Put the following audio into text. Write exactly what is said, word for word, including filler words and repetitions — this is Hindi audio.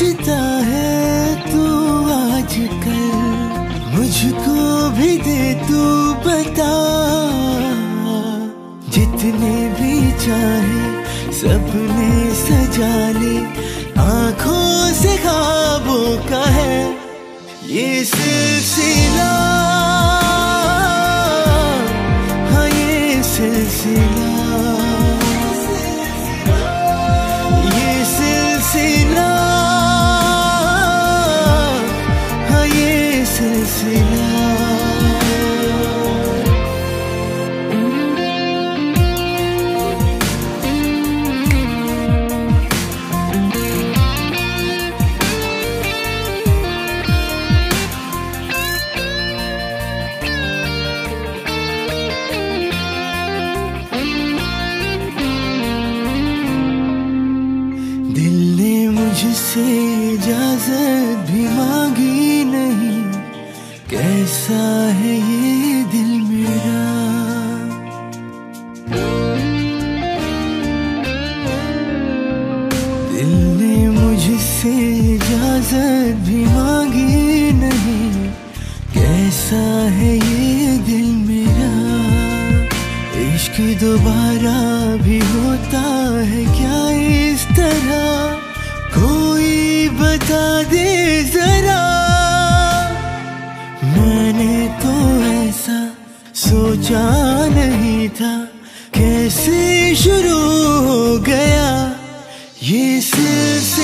सोचता है तू आजकल, मुझको भी दे तू बता। जितने भी चाहे सबने सजा ले, आँखों से ख्वाबों का है ये सिलसिला, हाँ ये सिलसिला। मुझसे इजाजत भी मांगी नहीं, कैसा है ये दिल मेरा। दिल ने मुझसे इजाजत भी मांगी नहीं, कैसा है ये दिल मेरा। इश्क दोबारा भी होता है क्या इस तरह, कोई बता दे जरा। मैंने तो ऐसा सोचा नहीं था, कैसे शुरू हो गया ये सिलसिला।